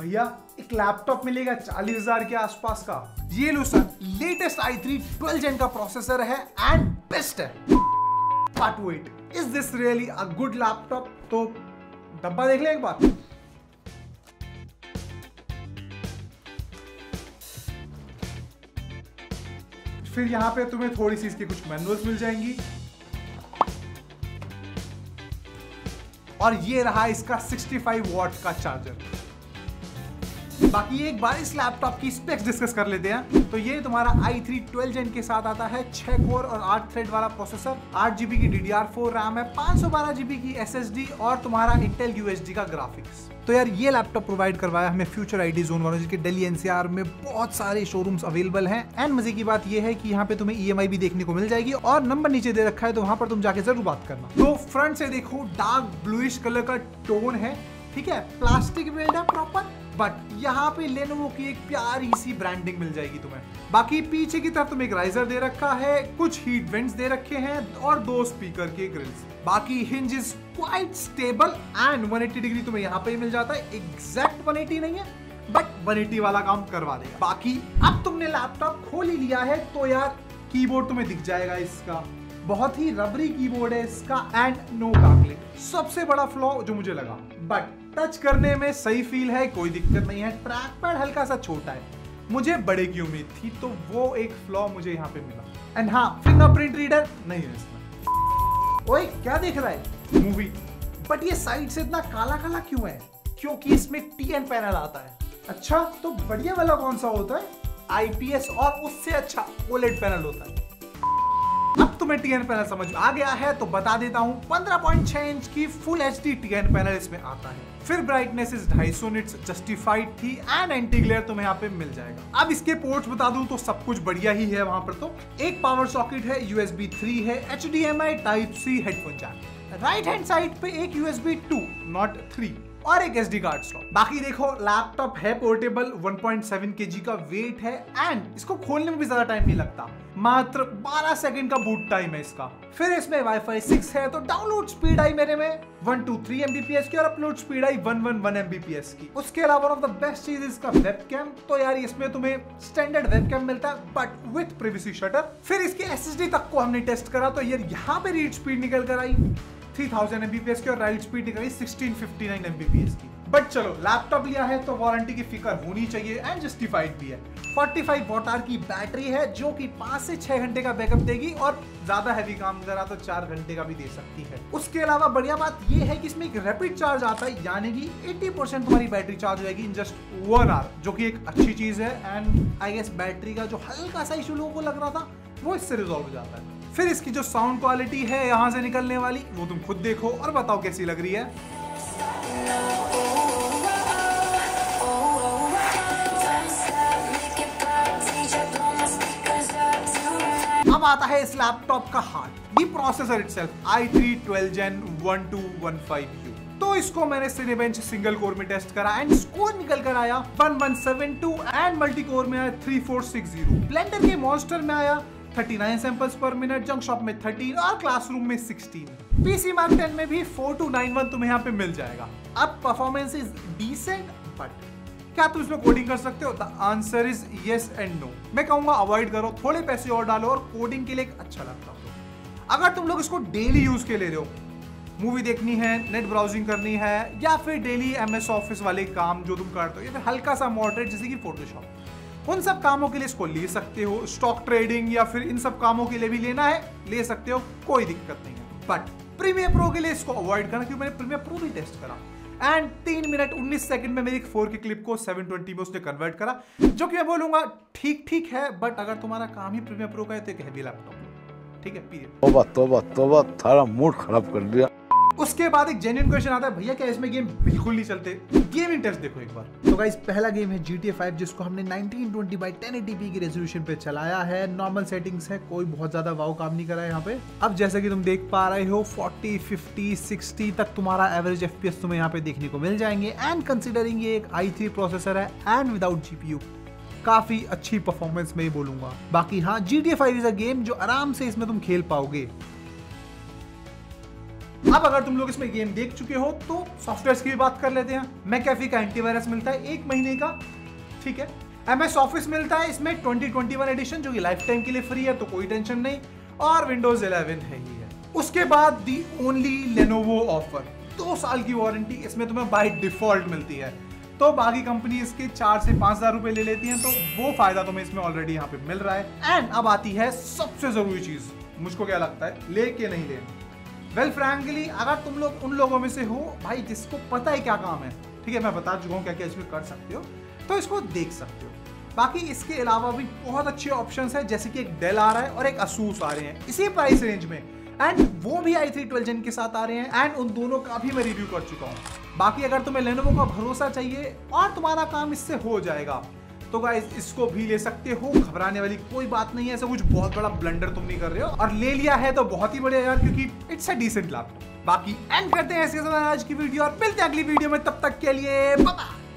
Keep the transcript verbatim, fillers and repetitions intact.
भैया एक लैपटॉप मिलेगा चालीस हजार के आसपास का। ये लो sir, latest i three twelfth gen का प्रोसेसर है एंड बेस्ट है। But wait, is this really a good laptop? तो डब्बा देख ले एक बार। फिर यहाँ पे तुम्हें थोड़ी सी इसकी कुछ मैनुअल्स मिल जाएंगी और ये रहा इसका सिक्सटी फाइव वॉट का चार्जर। बाकी एक बार इस लैपटॉप की स्पेक्स डिस्कस कर लेते हैं। तो ये तुम्हारा आई थ्री ट्वेल्थ जेन के साथ आता है, छह कोर और आठ थ्रेड वाला प्रोसेसर, आठ जीबी की D D R four RAM है, पांच सौ बारह जीबी की एस एस डी और तुम्हारा इंटेल यू एच डी का ग्राफिक्स। तो यार ये लैपटॉप प्रोवाइड करवाया हमें फ्यूचर आईडी जोन वालों, जिसके दिल्ली एन सी आर में बहुत सारे शोरूम्स अवेलेबल हैं। एंड मजे की बात ये है कि यहाँ पे तुम्हें ई एम आई भी देखने को मिल जाएगी और नंबर नीचे दे रखा है, तो वहाँ पर तुम जाके जरूर बात करना। तो फ्रंट से देखो, डार्क ब्लूइश कलर का टोन है, ठीक है, प्लास्टिक मेड है प्रॉपर, बट यहाँ पे लेनोवो की एक प्यारी सी ब्रांडिंग मिल जाएगी तुम्हें। बाकी पीछे की तरफ तुम्हें एक राइजर दे रखा है, कुछ हीट वेंट्स दे रखे हैं और दो स्पीकर के ग्रिल्स। बाकी hinge is quite stable and one eighty degree तुम्हें यहाँ पे मिल जाता है। एग्जैक्ट वन एटी नहीं है बट वन एटी वाला काम करवा देगा। बाकी अब तुमने लैपटॉप खोल ही लिया है तो यार कीबोर्ड तुम्हें दिख जाएगा इसका, बहुत ही रबरी कीबोर्ड है इसका एंड नो कार्कलेट, सबसे बड़ा फ्लॉ जो मुझे लगा। बट टच करने में सही फील है, कोई दिक्कत नहीं है। ट्रैक पैड हल्का सा छोटा है, मुझे बड़े की उम्मीद थी, तो वो एक फ्लॉ मुझे यहाँ पे मिला। एंड हाँ, फिंगरप्रिंट रीडर नहीं है इसमें। ओए क्या देख रहा है? मूवी। बट ये साइड से इतना काला काला क्यों है? क्योंकि इसमें टी एन पैनल आता है। अच्छा, तो बढ़िया वाला कौन सा होता है? आई पी एस, और उससे अच्छा ओ लेड पैनल होता है। अब तुम्हें टी एन पैनल समझ आ गया है तो बता देता हूँ, पंद्रह पॉइंट छह इंच की full H D T N panel इसमें आता है। फिर ब्राइटनेस इस दो सौ निट्स जस्टिफाइड थी एंड एंटी ग्लेयर तुम्हें यहाँ पे मिल जाएगा। अब इसके पोर्ट्स बता दूं तो सब कुछ बढ़िया ही है वहाँ पर। तो एक पावर सॉकेट है, यू एस बी थ्री है, H D M I type C headphone jack, right hand side पे एक U S B two not three और एक एस डी कार्ड स्लॉट। बाकी देखो लैपटॉप है portable, one point seven KG का weight है एंड इसको खोलने में भी ज्यादा टाइम नहीं लगता, मात्र बारह सेकंड का बूट टाइम है इसका। फिर इसमें वाईफाई सिक्स है, तो डाउनलोड स्पीड आई मेरे में one two three M B P S की और अपलोड स्पीड आई one one one M B P S की। उसके अलावा वन ऑफ द बेस्ट चीज इसका वेबकैम। तो यार इसमें तुम्हें स्टैंडर्ड वेबकैम मिलता है बट विद प्रिवेसी शटर। फिर इसके एस एस डी तक को हमने टेस्ट करा तो यार यहाँ पे रीड स्पीड निकल कर आई three thousand M B P S की और राइट स्पीड निकली sixteen fifty nine M B P S की। बट चलो लैपटॉप लिया है तो वारंटी की फिक्र होनी चाहिए एंड जस्टिफाइड भी है। पैंतालीस वॉट आवर की बैटरी है जो कि पाँच से छह घंटे का बैकअप देगी और ज्यादा हैवी काम करा तो चार घंटे का भी दे सकती है। उसके अलावा बढ़िया बात यह है कि इसमें एक रैपिड चार्ज आता है, यानी कि अस्सी परसेंट तुम्हारी बैटरी चार्ज हो जाएगी इन जस्ट वन आवर, जो कि एक अच्छी चीज है। एंड आई गेस बैटरी का जो हल्का सा इशू लोगों को लग रहा था वो इससे रिजॉल्व हो जाता है। फिर इसकी जो साउंड क्वालिटी है यहाँ से निकलने वाली, वो तुम खुद देखो और बताओ कैसी लग रही है। अब आता है इस लैपटॉप का हार्ट, ये processor itself i three twelfth gen one two one five U. तो इसको मैंने सिनेबेंच सिंगल कोर में टेस्ट करा एंड स्कोर निकल कर आया one one seven two and multi core में आया three four six zero. Blender के मॉन्स्टर में आया thirty nine samples per minute, junk shop में थर्टीन और क्लासरूम में सिक्सटीन। पीसी मार्क टेन में भी फोर टू नाइन वन तुम्हें यहाँ पे मिल जाएगा। अब परफॉर्मेंस इज डिसेंट, बट क्या तुम इसमें कोडिंग कर सकते हो? The answer is yes and no. मैं कहूंगा अवॉइड करो, थोड़े पैसे और डालो और कोडिंग के लिए एक अच्छा लैपटॉप लो। अगर तुम लोग इसको डेली यूज के ले रहे हो, मूवी देखनी है, नेट ब्राउजिंग करनी है, या फिर डेली एम एस ऑफिस वाले काम जो तुम करते हो, या फिर हल्का सा मॉडरेट जैसे कि फोटोशॉप, उन सब कामों के लिए इसको ले सकते हो। स्टॉक ट्रेडिंग या फिर इन सब कामों के लिए भी लेना है, ले सकते हो, कोई दिक्कत नहीं है। बट प्रीमियर प्रो के लिए इसको अवॉइड करना, क्योंकि मैंने प्रीमियर प्रो भी टेस्ट करा एंड तीन मिनट उन्नीस सेकंड में मेरी एक फोर के क्लिप को सेवन ट्वेंटी में उसने कन्वर्ट करा, जो कि मैं बोलूंगा ठीक ठीक है। बट अगर तुम्हारा काम ही प्रीमियर प्रो का है तो एक हैवी लैपटॉप, ठीक है, पीरियड। तौबा तौबा तौबा, थारा मूड खराब कर दिया। उसके बाद एक जेन्युइन क्वेश्चन आता है, भैया क्या इसमें गेम बिल्कुल नहीं चलते? गेमिंग टेस्ट देखो एक बार। तो गाइस पहला गेम है जी टी ए फाइव, जिसको हमने nineteen twenty by ten eighty P की रेजोल्यूशन पे चलाया है। नॉर्मल सेटिंग्स है, कोई बहुत ज्यादा वाव काम नहीं करा है यहाँ पे। अब जैसा कि तुम देख पा रहे हो फोर्टी, फिफ्टी, सिक्सटी तक तुम्हारा एवरेज एफ पी एस तुम्हें यहाँ पे देखने को मिल जाएंगे। एंड कंसिडरिंग ये एक आई थ्री प्रोसेसर है and without G P U, काफी अच्छी परफॉर्मेंस में ही बोलूंगा। बाकी हाँ, G T A five is a game जो आराम से इसमें तुम खेल पाओगे। अब अगर तुम लोग इसमें गेम देख चुके हो तो सॉफ्टवेयर्स की बात कर लेते हैं। मैकाफी का एंटीवायरस मिलता है एक महीने का, ठीक है। एमएस ऑफिस मिलता है इसमें ट्वेंटी ट्वेंटी वन एडिशन जो कि लाइफ टाइम के लिए फ्री है, तो कोई टेंशन नहीं। और विंडोज इलेवन है ही है। उसके बाद दी ओनली लेनोवो ऑफर, दो साल की वारंटी इसमें तुम्हें बाय डिफॉल्ट मिलती है। तो बाकी कंपनी इसके चार से पांच हजार रुपए ले लेती हैं, तो वो फायदा तुम्हें इसमें ऑलरेडी यहाँ पे मिल रहा है। एंड अब आती है सबसे जरूरी चीज, मुझको क्या लगता है ले के नहीं ले। वेल फ्रैंकली अगर तुम लोग उन लोगों में से हो भाई जिसको पता है क्या काम है, ठीक है, मैं बता चुका हूँ क्या क्या इसमें कर सकते हो, तो इसको देख सकते हो। बाकी इसके अलावा भी बहुत अच्छे ऑप्शंस हैं, जैसे कि एक डेल आ रहा है और एक असूस आ रहे हैं इसी प्राइस रेंज में, एंड वो भी आई थ्री ट्वेल्थ gen के साथ आ रहे हैं, एंड उन दोनों का भी मैं रिव्यू कर चुका हूँ। बाकी अगर तुम्हें Lenovo का भरोसा चाहिए और तुम्हारा काम इससे हो जाएगा तो गाइज इसको भी ले सकते हो, घबराने वाली कोई बात नहीं है। ऐसा कुछ बहुत बड़ा ब्लंडर तुम नहीं कर रहे हो, और ले लिया है तो बहुत ही बढ़िया यार, क्योंकि इट्स अ डिसेंट लैपटॉप। बाकी एंड करते हैं इसके साथ आज की वीडियो और मिलते हैं अगली वीडियो में, तब तक के लिए बाय।